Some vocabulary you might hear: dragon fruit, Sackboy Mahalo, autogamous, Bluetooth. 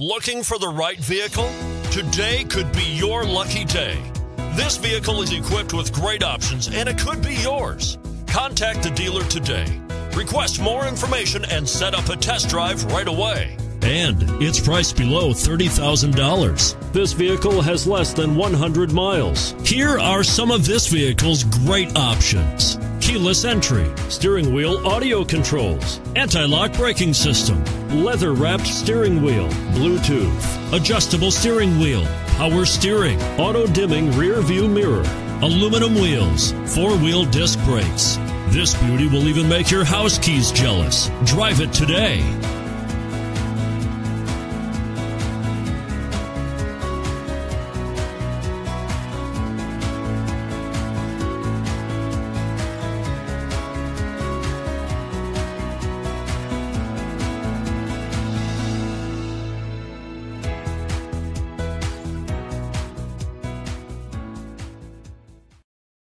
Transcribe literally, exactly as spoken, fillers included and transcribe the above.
Looking for the right vehicle? Today could be your lucky day. This vehicle is equipped with great options and it could be yours. Contact the dealer today. Request more information and set up a test drive right away. And it's priced below thirty thousand dollars. This vehicle has less than one hundred miles. Here are some of this vehicle's great options: keyless entry, steering wheel audio controls, anti-lock braking system, leather-wrapped steering wheel, Bluetooth, adjustable steering wheel, power steering, auto-dimming rear view mirror, aluminum wheels, four-wheel disc brakes. This beauty will even make your house keys jealous. Drive it today.